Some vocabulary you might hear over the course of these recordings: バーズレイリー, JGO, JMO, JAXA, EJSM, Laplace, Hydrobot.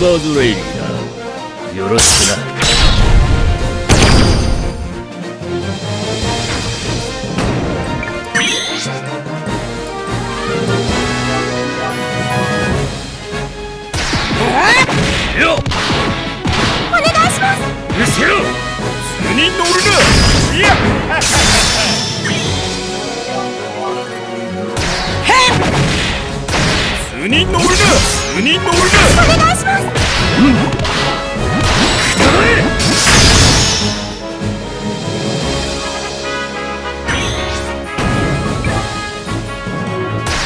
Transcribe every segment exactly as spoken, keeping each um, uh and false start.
バーズレイリーだ。よろしくな。に乗るな、図に乗るな。お願いします。うん。くだらえ。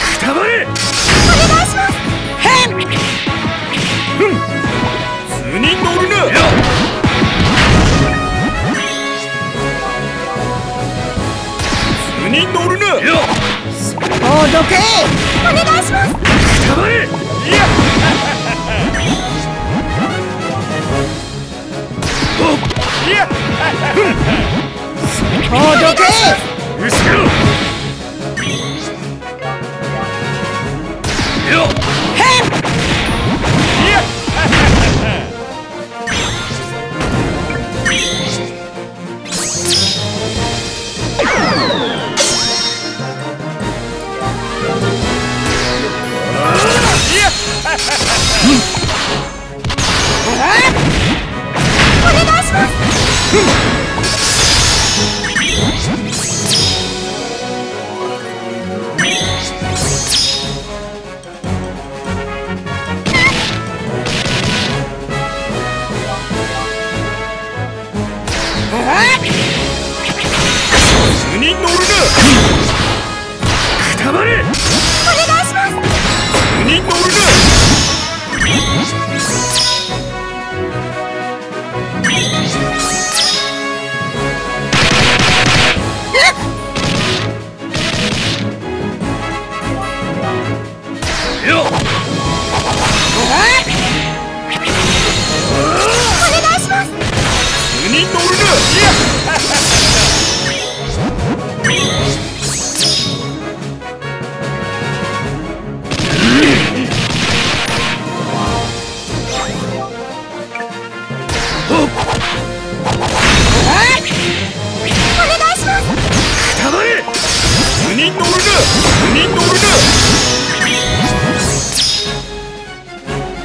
くだらえ。お願いします。へん。うん。図に乗るな。よ。図に乗るな。よ。おどけ。お願いします。やばい！いや！おどけ！後ろ！よ！へん！いや！おどけ！に乗るな！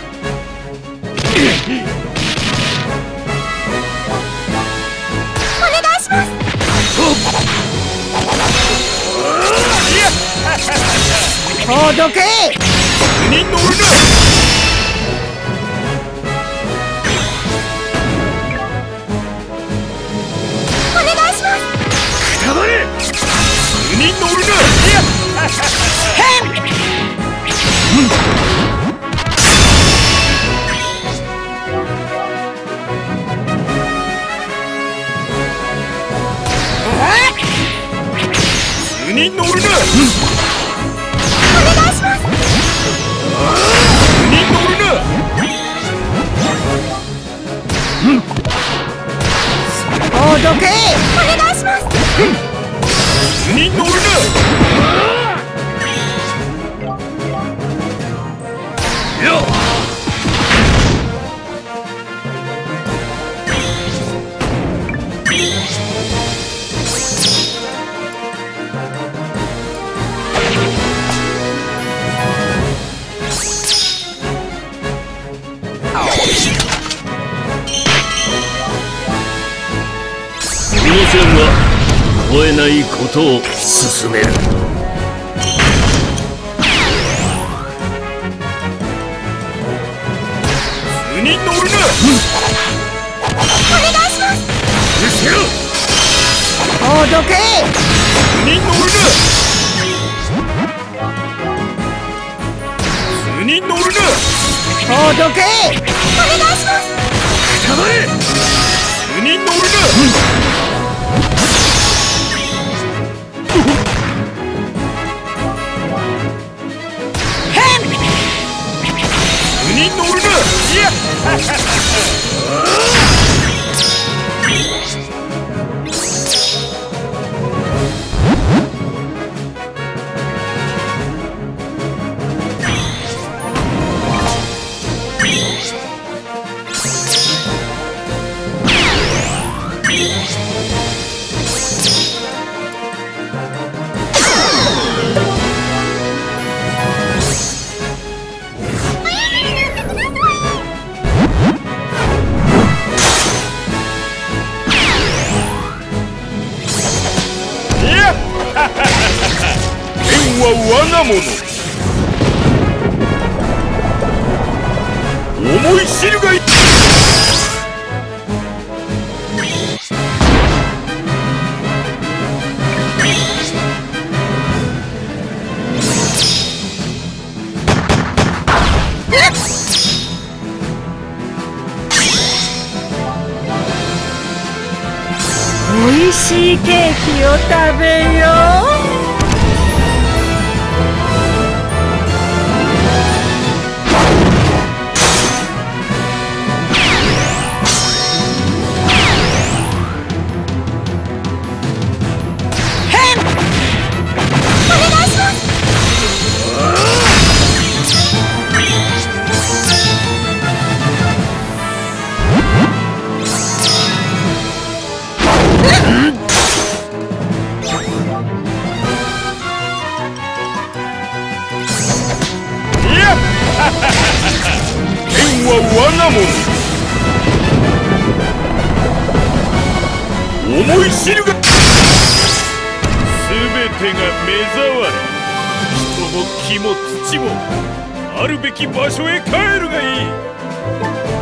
お願いします！くたばれ！に乗るな！変！うん！に乗るな！お願いします。図に乗るな。よっ。戦は越えないことを進める。図に乗るな。お願いします。後ろ！おどけ！図に乗るな。図に乗るな。おどけ！お願いします。くたばれ！図に乗るな。もの思い知るがいい。 おいしいケーキを食べよう。 思い知るが全てが目障り。人も木も土もあるべき場所へ帰るがいい。